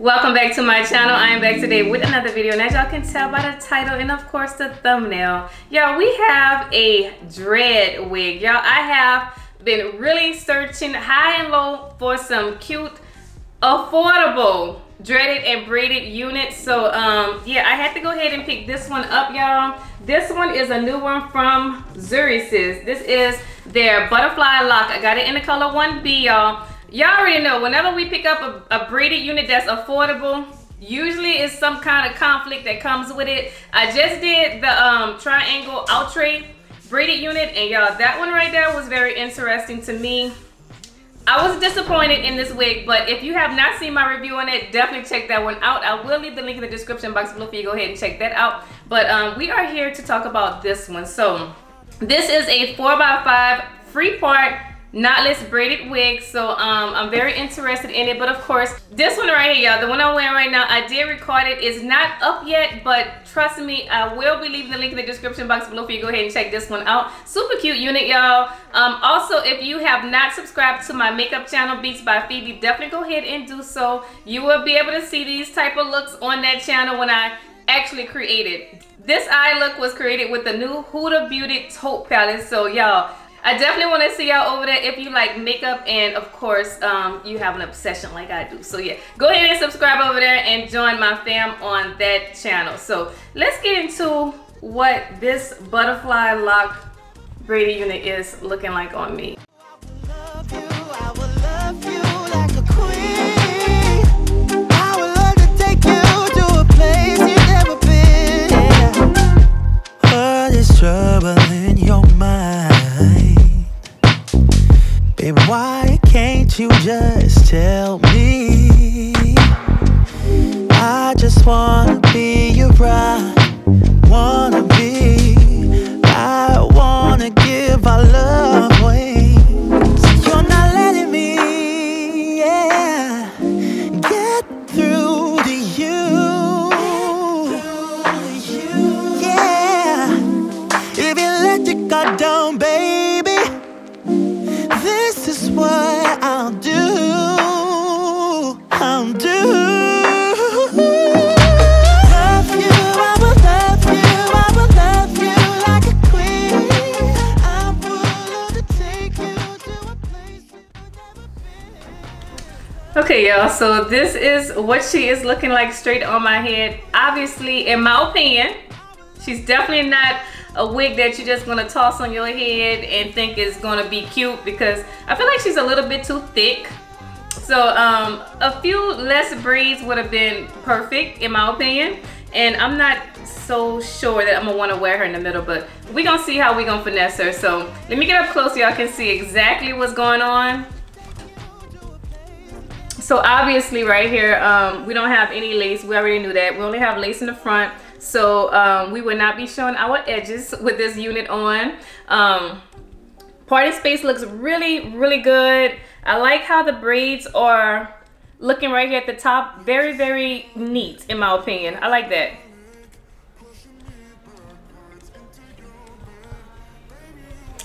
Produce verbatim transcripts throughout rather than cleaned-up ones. Welcome back to my channel. I am back today with another video, and as y'all can tell by the title and of course the thumbnail, y'all, we have a dread wig. Y'all, I have been really searching high and low for some cute, affordable dreaded and braided units. So um yeah, I had to go ahead and pick this one up, y'all. This one is a new one from Zury Sis. This is their butterfly lock. I got it in the color one B, y'all. Y'all already know, whenever we pick up a, a braided unit that's affordable, usually it's some kind of conflict that comes with it. I just did the um, Triangle Outre braided unit, and y'all, that one right there was very interesting to me. I was disappointed in this wig, but if you have not seen my review on it, definitely check that one out. I will leave the link in the description box below for you to go ahead and check that out. But um, we are here to talk about this one. So this is a four by five free part knotless braided wig, so um I'm very interested in it. But of course, this one right here, y'all, the one I'm wearing right now, I did record it. It's not up yet, but trust me, I will be leaving the link in the description box below for you to go ahead and check this one out. Super cute unit, y'all. Um also, if you have not subscribed to my makeup channel, Beats by Phoebe, definitely go ahead and do so. You will be able to see these type of looks on that channel when I actually create it. This eye look was created with the new Huda Beauty taupe palette, so y'all, I definitely want to see y'all over there if you like makeup and, of course, um, you have an obsession like I do. So, yeah, go ahead and subscribe over there and join my fam on that channel. So, let's get into what this butterfly lock braided unit is looking like on me. Why can't you just tell me? I just wanna be your bride, wanna be. I wanna give our love away. You're not letting me, yeah, get through to you, yeah. If you let your guard down, baby, this is what I'll do, I'll do. Okay, y'all, so this is what she is looking like straight on my head. Obviously, in my opinion, she's definitely not a wig that you're just gonna toss on your head and think is gonna be cute, because I feel like she's a little bit too thick. So um, a few less braids would have been perfect in my opinion, and I'm not so sure that I'm gonna wanna wear her in the middle, but we're gonna see how we're gonna finesse her. So let me get up close so y'all can see exactly what's going on. So obviously right here, um, we don't have any lace. We already knew that. We only have lace in the front. So um, we will not be showing our edges with this unit on. Um, party space looks really, really good. I like how the braids are looking right here at the top. Very, very neat in my opinion. I like that.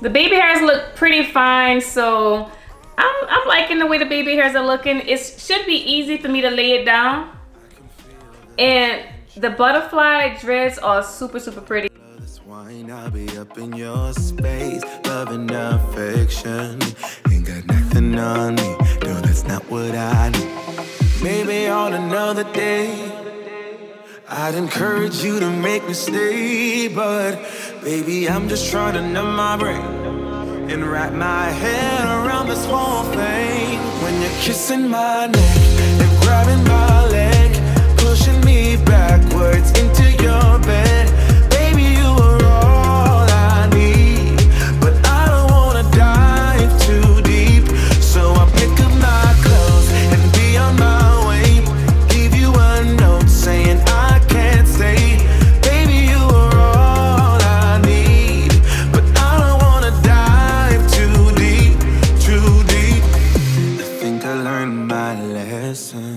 The baby hairs look pretty fine, so I'm, I'm liking the way the baby hairs are looking. It should be easy for me to lay it down. And the butterfly dreads are super, super pretty. That's why I'll be up in your space, loving affection. Ain't got nothing on me, no, that's not what I need. Maybe on another day, I'd encourage you to make me stay, but baby, I'm just trying to numb my brain and wrap my head around this whole thing. When you're kissing my neck and grabbing my leg, pushing me backwards into your bed, baby, you were all I need, but I don't wanna dive too deep, so I pick up my clothes and be on my way, leave you a note saying I can't stay, baby, you were all I need, but I don't wanna dive too deep, too deep. I think I learned my lesson.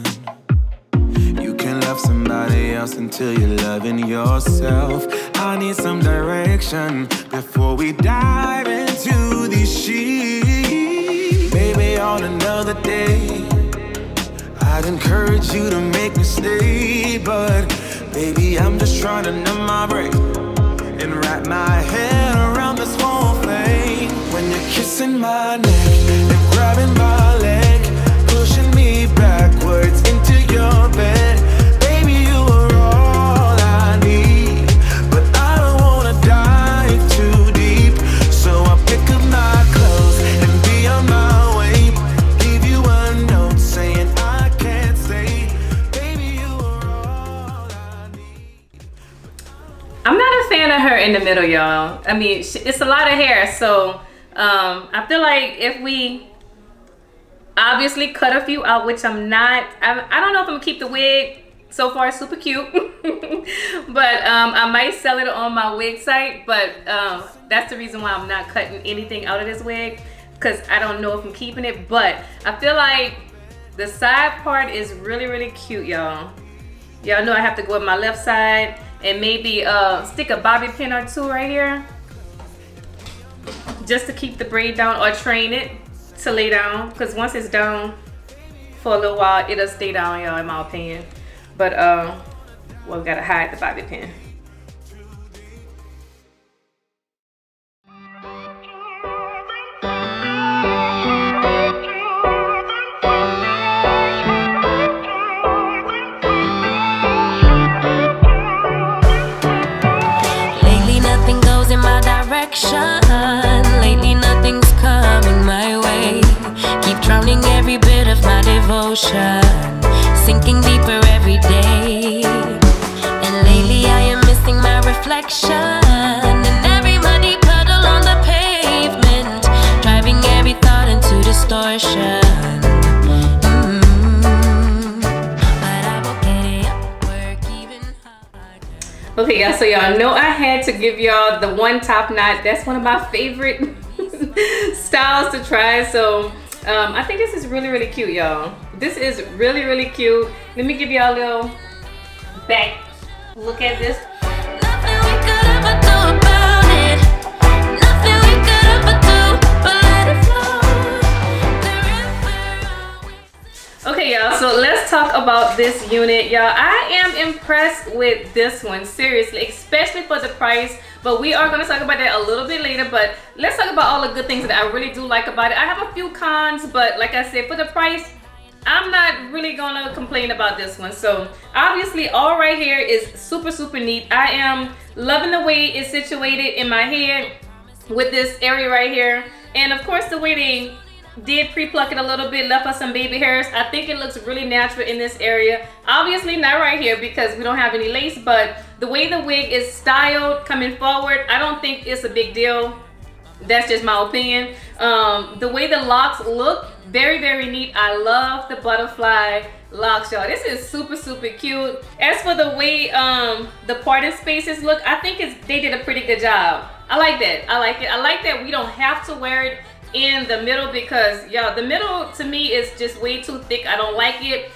Somebody else until you're loving yourself. I need some direction before we dive into these sheets. Maybe on another day, I'd encourage you to make me stay, but baby, I'm just trying to numb my brain and wrap my head around this whole thing. When you're kissing my neck and grabbing my leg, pushing me backwards into your bed, baby, you are all I need, but I don't wanna dive too deep, so I pick up my clothes and be on my way, leave you a note saying I can't stay, baby, you are all I need. I'm not a fan of her in the middle, y'all. I mean, it's a lot of hair, so um, I feel like if we obviously cut a few out, which I'm not, I, I don't know if I'm gonna keep the wig. So far, super cute. But um, I might sell it on my wig site, but um, that's the reason why I'm not cutting anything out of this wig, because I don't know if I'm keeping it. But I feel like the side part is really, really cute, y'all. Y'all know I have to go with my left side and maybe uh, stick a bobby pin or two right here just to keep the braid down, or train it to lay down, because once it's down for a little while, it'll stay down, y'all, in my opinion. But um well, we gotta hide the bobby pin. Lately nothing goes in my direction, lately nothing's coming my way. Drowning every bit of my devotion, sinking deeper every day. And lately I am missing my reflection in every muddy puddle on the pavement, driving every thought into distortion. Mm-hmm. But I will get it up, work even harder. Okay, y'all, so y'all know I had to give y'all the one top knot. That's one of my favorite styles to try, so Um, I think this is really, really cute, y'all. This is really, really cute. Let me give y'all a little back look at this. Nothing we could ever do about it. Nothing we could ever do but let it flow. Okay, y'all, so let's talk about this unit, y'all. I am impressed with this one, seriously, especially for the price. But we are going to talk about that a little bit later. But let's talk about all the good things that I really do like about it. I have a few cons, but like I said, for the price, I'm not really going to complain about this one. So obviously all right here is super, super neat. I am loving the way it's situated in my head with this area right here. And of course the way they did pre-pluck it a little bit, left us some baby hairs. I think it looks really natural in this area. Obviously not right here because we don't have any lace, but the way the wig is styled coming forward, I don't think it's a big deal. That's just my opinion. Um, the way the locks look, very, very neat. I love the butterfly locks, y'all. This is super, super cute. As for the way um, the parted spaces look, I think it's, they did a pretty good job. I like that. I like it. I like that we don't have to wear it in the middle because, y'all, the middle to me is just way too thick. I don't like it.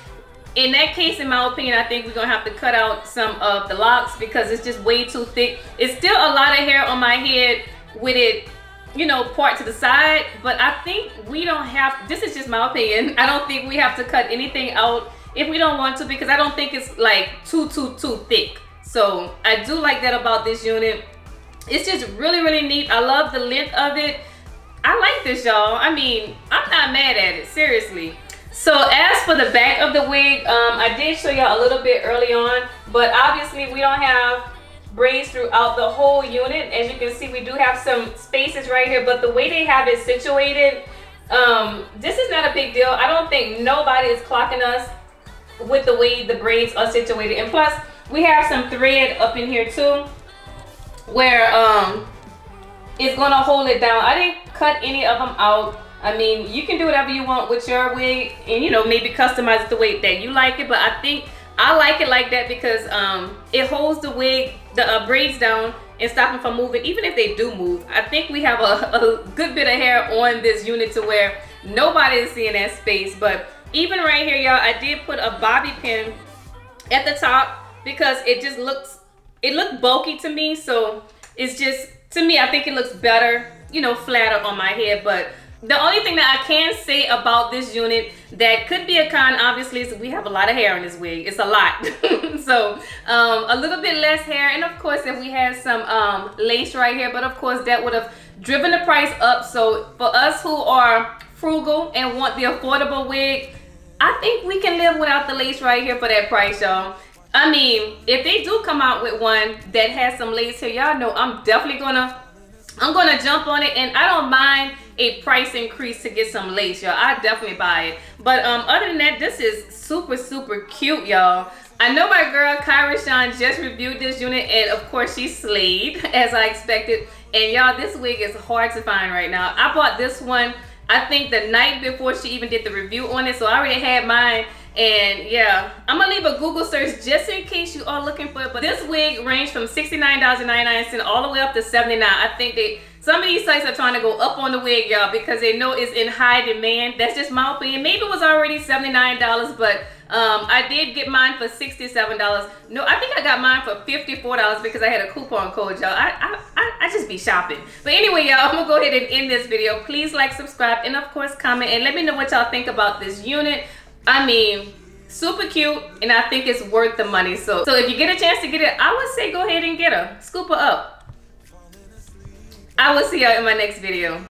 In that case, in my opinion, I think we're gonna have to cut out some of the locks because it's just way too thick. It's still a lot of hair on my head with it, you know, part to the side, but I think we don't have, this is just my opinion, I don't think we have to cut anything out if we don't want to because I don't think it's like too, too, too thick. So I do like that about this unit. It's just really, really neat. I love the length of it. I like this, y'all. I mean, I'm not mad at it, seriously. So as for the back of the wig, um, I did show y'all a little bit early on, but obviously we don't have braids throughout the whole unit. As you can see, we do have some spaces right here, but the way they have it situated, um, this is not a big deal. I don't think nobody is clocking us with the way the braids are situated. And plus, we have some thread up in here too, where um, it's gonna hold it down. I didn't cut any of them out. I mean, you can do whatever you want with your wig and, you know, maybe customize it the way that you like it. But I think I like it like that because um, it holds the wig, the uh, braids down and stop them from moving. Even if they do move, I think we have a, a good bit of hair on this unit to where nobody is seeing that space. But even right here, y'all, I did put a bobby pin at the top because it just looks, it looked bulky to me. So it's just, to me, I think it looks better, you know, flatter on my head. But The only thing that I can say about this unit that could be a con, obviously, is we have a lot of hair on this wig. It's a lot. So um, a little bit less hair, and of course if we had some um, lace right here, but of course that would have driven the price up. So for us who are frugal and want the affordable wig, I think we can live without the lace right here for that price, y'all. I mean, if they do come out with one that has some lace here, y'all know I'm definitely gonna I'm gonna jump on it, and I don't mind a price increase to get some lace, y'all. I definitely buy it. But um, other than that, this is super, super cute, y'all. I know my girl Kyra Shawn just reviewed this unit, and of course she slayed, as I expected. And y'all, this wig is hard to find right now. I bought this one, I think, the night before she even did the review on it, so I already had mine. And yeah, I'm gonna leave a Google search just in case you are looking for it. But this wig ranged from sixty-nine ninety-nine all the way up to seventy-nine dollars. I think they, some of these sites are trying to go up on the wig, y'all, because they know it's in high demand. That's just my opinion. Maybe it was already seventy-nine dollars, but um, I did get mine for sixty-seven dollars. No, I think I got mine for fifty-four dollars because I had a coupon code, y'all. I, I, I, I just be shopping. But anyway, y'all, I'm gonna go ahead and end this video. Please like, subscribe, and of course comment, and let me know what y'all think about this unit. I mean, super cute, and I think it's worth the money. So, so if you get a chance to get it, I would say go ahead and get her. Scoop her up. I will see y'all in my next video.